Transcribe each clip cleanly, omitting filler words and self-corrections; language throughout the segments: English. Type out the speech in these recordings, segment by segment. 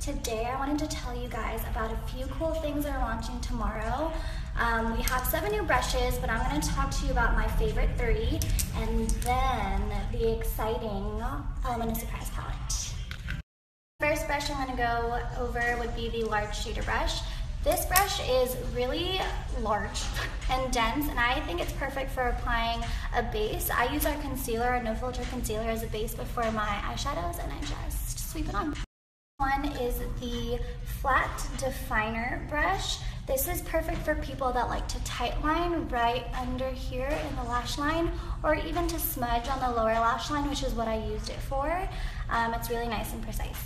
Today I wanted to tell you guys about a few cool things that are launching tomorrow. We have 7 new brushes, but I'm going to talk to you about my favorite 3 and then the exciting Element of Surprise palette. First brush I'm going to go over would be the large shader brush. This brush is really large and dense, and I think it's perfect for applying a base. I use our concealer, our No Filter concealer, as a base before my eyeshadows, and I just sweep it on. One is the flat definer brush. This is perfect for people that like to tightline right under here in the lash line, or even to smudge on the lower lash line, which is what I used it for. It's really nice and precise.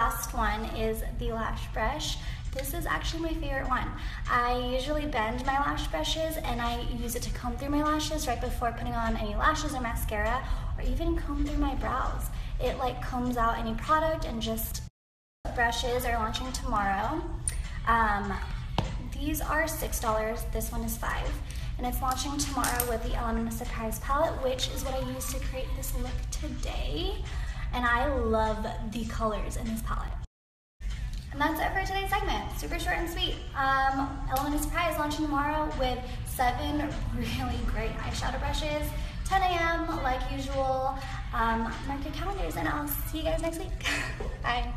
Last one is the lash brush. This is actually my favorite one. I usually bend my lash brushes and I use it to comb through my lashes right before putting on any lashes or mascara, or even comb through my brows. It like combs out any product and just brushes are launching tomorrow. These are $6, this one is $5. And it's launching tomorrow with the Element of Surprise palette, which is what I used to create this look today. And I love the colors in this palette. And that's it for today's segment. Super short and sweet. Element of Surprise launching tomorrow with 7 really great eyeshadow brushes. 10 a.m. like usual. Mark your calendars, and I'll see you guys next week. Bye.